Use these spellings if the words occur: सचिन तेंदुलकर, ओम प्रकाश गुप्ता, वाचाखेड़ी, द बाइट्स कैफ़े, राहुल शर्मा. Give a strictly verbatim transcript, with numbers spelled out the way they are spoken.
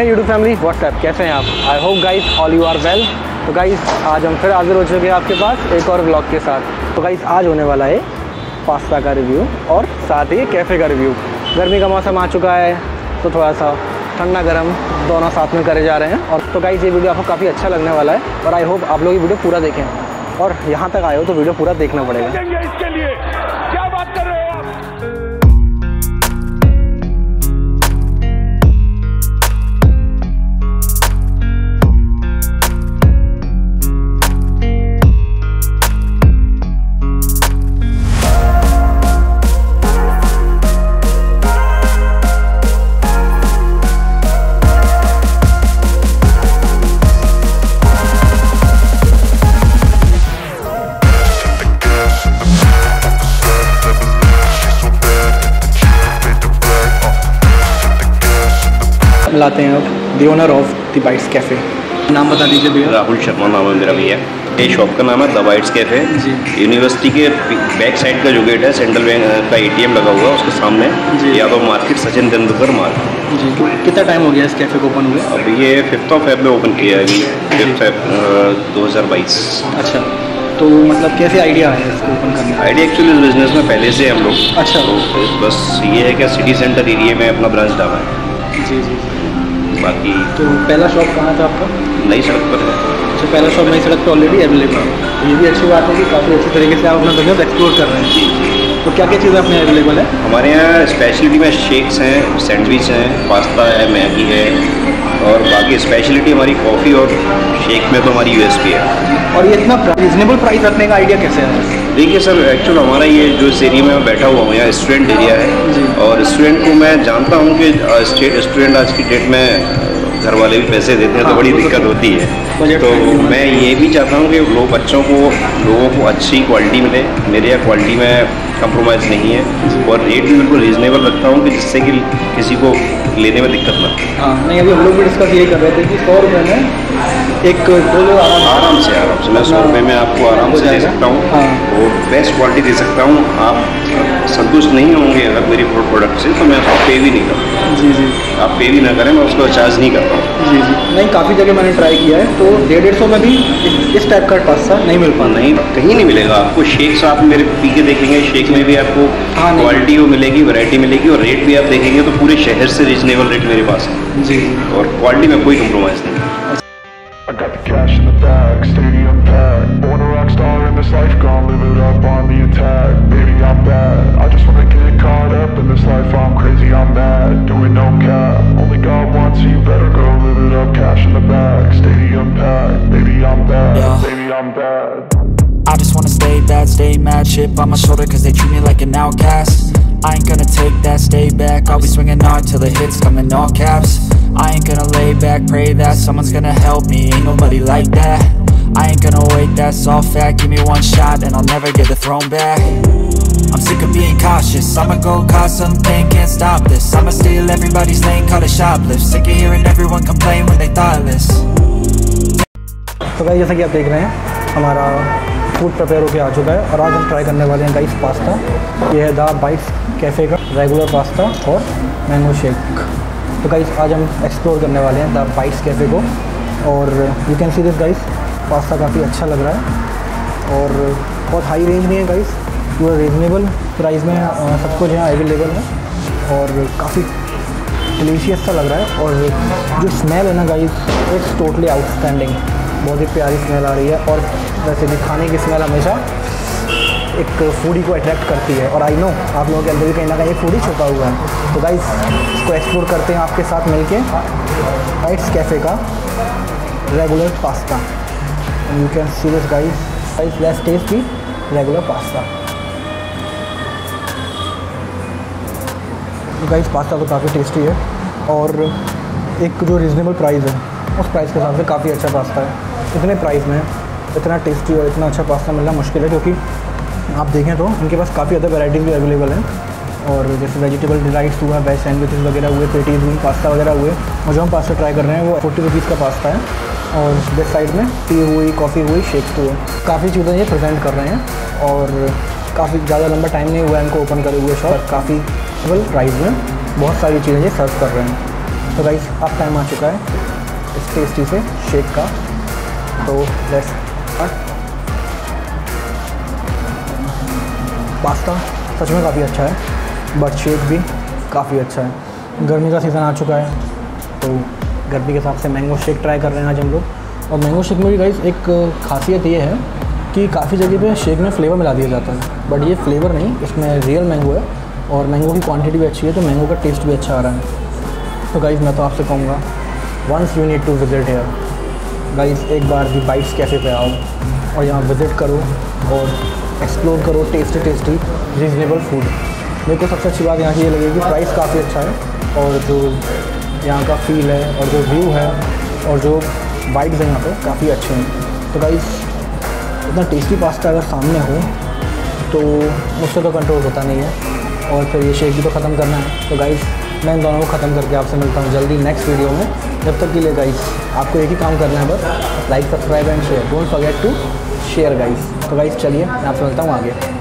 And YouTube family WhatsApp, कैसे हैं आप? I hope guys all you are well. तो गाइस आज हम फिर हाजिर हो चुके हैं आपके पास एक और व्लॉग के साथ। तो गाइस आज होने वाला है पास्ता का रिव्यू और साथ ही कैफ़े का रिव्यू। गर्मी का मौसम आ चुका है तो थोड़ा सा ठंडा गर्म दोनों साथ में करे जा रहे हैं। और तो गाइस ये वीडियो आपको काफ़ी अच्छा लगने वाला है और आई होप आप लोग ये वीडियो पूरा देखें, और यहाँ तक आए हो तो वीडियो पूरा देखना पड़ेगा। इसके लिए क्या बात कर रहे हैं आप? लाते हैं अब the owner of द बाइट्स कैफ़े। नाम बता दीजिए भैया। राहुल शर्मा नाम है मेरा भैया। ये शॉप का नाम है द बाइट्स कैफ़े। यूनिवर्सिटी के बैक साइड का जो गेट है, सेंट्रल बैंक का एटीएम लगा हुआ है उसके सामने, यादव मार्केट, सचिन तेंदुलकर मार्केट जी। कितना टाइम हो गया इस कैफ़े को ओपन हुए? अभी ये फिफ्थ ऑफ फेब में ओपन किया है, अभी फिफ्थ फेब दो हज़ार बाईस। अच्छा, तो मतलब कैसे आइडिया है इसको ओपन करने का? आइडिया एक्चुअली इस बिज़नेस में पहले से हम लोग। अच्छा, तो बस ये है कि सिटी सेंटर एरिए में अपना ब्रांच डाला है। जी जी। बाकी तो पहला शॉप कहाँ था आपका? नई सड़क पर है। अच्छा, पहला शॉप नई सड़क पर ऑलरेडी अवेलेबल है। ये भी अच्छी बात है कि काफ़ी अच्छे तरीके से आप अपना बिजनेस एक्सप्लोर कर रहे हैं। जी जी। तो क्या क्या चीज़ें अपने अवेलेबल है? हमारे यहाँ स्पेशलिटी में शेक्स हैं, सैंडविच हैं, पास्ता है, मैगी है, और बाकी स्पेशलिटी हमारी कॉफ़ी और शेक में तो हमारी यू एस पी है। और ये इतना रीजनेबल प्राइस रखने का आइडिया कैसे है? देखिए सर, एक्चुअल हमारा ये जो इस एरिया में मैं बैठा हुआ हूँ, यहाँ स्टूडेंट एरिया है, और स्टूडेंट को मैं जानता हूँ कि स्टूडेंट आज की डेट में घर वाले भी पैसे देते हैं तो बड़ी दिक्कत होती है। तो मैं ये भी चाहता हूँ कि लोग बच्चों को लोगों को अच्छी क्वालिटी मिले। मेरे यहाँ क्वालिटी में कंप्रोमाइज़ नहीं है और रेट भी बिल्कुल रीजनेबल रखता हूँ कि जिससे कि किसी को लेने में दिक्कत ना हो। हाँ, नहीं अभी हम लोग भी डिस्कस ये कर रहे थे कि सौ रुपये में एक बोलो आराम से आराम से मैं सौ रुपये में आपको आराम से दे सकता हूँ। हाँ। और बेस्ट क्वालिटी दे सकता हूँ। आप संतुष्ट नहीं होंगे अगर मेरी प्रोडक्ट से तो मैं आपको पे भी नहीं करूँगा। जी जी। आप पे भी ना करें, मैं उसको चार्ज नहीं करता हूँ। जी जी। नहीं, काफ़ी जगह मैंने ट्राई किया है तो डेढ़ डेढ़ सौ में भी इस टाइप का पास्ता नहीं मिल पाता। नहीं, कहीं नहीं मिलेगा आपको। शेक्स आप मेरे पी के देखेंगे, शेक में भी आपको क्वालिटी वो मिलेगी, वैरायटी मिलेगी, और रेट भी आप देखेंगे तो पूरे शहर से रीजनेबल रेट मेरे पास है। जी। और क्वालिटी में कोई कम्प्रोमाइज़ नहीं। I just wanna stay bad, stay mad, shit by my shoulder cause they treat me like an outcast. I ain't gonna take that, stay back, I'll be swinging hard till the hits come in all caps. I ain't gonna lay back, pray that someone's gonna help me, ain't nobody like that. I ain't gonna wait, that's all fact, give me one shot and I'll never get the throne back. I'm sick of being cautious, I'ma go cause something, can't stop this. I'ma steal everybody's lane, call it shoplift, sick of hearing everyone complain when they thoughtless. So guys, जैसा कि आप देख रहे हैं हमारा food prepare होकर आ चुका है और आज हम ट्राई करने वाले हैं गाइस पास्ता। ये है द बाइट्स कैफ़े का रेगुलर पास्ता और मैंगो शेक। तो गाइस आज हम एक्सप्लोर करने वाले हैं द बाइट्स कैफ़े को, और you can see this guys pasta काफ़ी अच्छा लग रहा है और बहुत हाई रेंज में है गाइस, पूरा रीजनेबल प्राइस में सब कुछ यहाँ अवेलेबल है और काफ़ी डिलीशियस सा लग रहा है। और जो स्मेल है ना गाइस, इट्स टोटली आउटस्टैंडिंग, बहुत ही प्यारी स्मेल आ रही है। और वैसे भी खाने की स्मेल हमेशा एक फूडी को अट्रैक्ट करती है, और आई नो आप लोगों के अंदर भी कहीं ना कहीं एक फूडी छुपा हुआ है। तो गाइस इसको एक्सप्लोर करते हैं आपके साथ मिलके, बाइट्स कैफ़े का regular pasta. You can see this guys, guys let's taste the regular pasta. तो गाइस पास्ता तो काफ़ी टेस्टी है और एक जो रीज़नेबल प्राइस है उस प्राइस के हिसाब से काफ़ी अच्छा पास्ता है। इतने प्राइस में इतना टेस्टी और इतना अच्छा पास्ता मिलना मुश्किल है, क्योंकि आप देखें तो उनके पास काफ़ी अदर वैरायटीज़ भी अवेलेबल हैं, और जैसे वेजिटेबल डिलाइट्स हुआ, वेज सैंडविचेस वगैरह हुए, पेटीज हुई, पास्ता वगैरह हुए। और जो हम पास्ता ट्राई कर रहे हैं वो फोर्टी रुपीज़ का पास्ता है, और बेस्ट साइड में टी हुई, कॉफ़ी हुई, शेक्स हुए, काफ़ी चीज़ें ये प्रेजेंट कर रहे हैं। और काफ़ी ज़्यादा लंबा टाइम नहीं हुआ है इनको ओपन करे हुए शॉप, काफ़ी प्राइस में बहुत सारी चीज़ें ये सर्व कर रहे हैं। तो गाइस अब टाइम आ चुका है इस टेस्टी से शेक का, तो लेट्स पास्ता सच में काफ़ी अच्छा है, बट शेक भी काफ़ी अच्छा है। गर्मी का सीज़न आ चुका है तो गर्मी के हिसाब से मैंगो शेक ट्राई कर रहे हैं आज हम लोग। और मैंगो शेक में भी गाइस एक खासियत ये है कि काफ़ी जगह पे शेक में फ्लेवर मिला दिया जाता है, बट ये फ्लेवर नहीं, इसमें रियल मैंगो है और मैंगो की क्वांटिटी भी अच्छी है, तो मैंगो का टेस्ट भी अच्छा आ रहा है। तो गाइस मैं तो आपसे कहूँगा once you need to visit here guys, एक बार भी बाइट्स कैफ़े पे आओ और यहाँ विज़िट करो और एक्सप्लोर करो टेस्टी टेस्टी रीजनेबल फूड। मेरे को सबसे अच्छी बात यहाँ की ये लगी कि प्राइस काफ़ी अच्छा है और जो यहाँ का फील है और जो व्यू है और जो बाइट्स हैं यहाँ पे काफ़ी अच्छे हैं। तो गाइस इतना टेस्टी पास्ता अगर सामने हो तो मुझसे तो कंट्रोल होता नहीं है, और फिर ये शेक भी तो ख़त्म करना है। तो गाइस मैं इन दोनों को ख़त्म करके आपसे मिलता हूँ जल्दी नेक्स्ट वीडियो में। जब तक के लिए गाइस आपको एक ही काम करना है बस, like subscribe and share, don't forget to share guys. तो गाइस चलिए मैं आपसे मिलता हूँ आगे।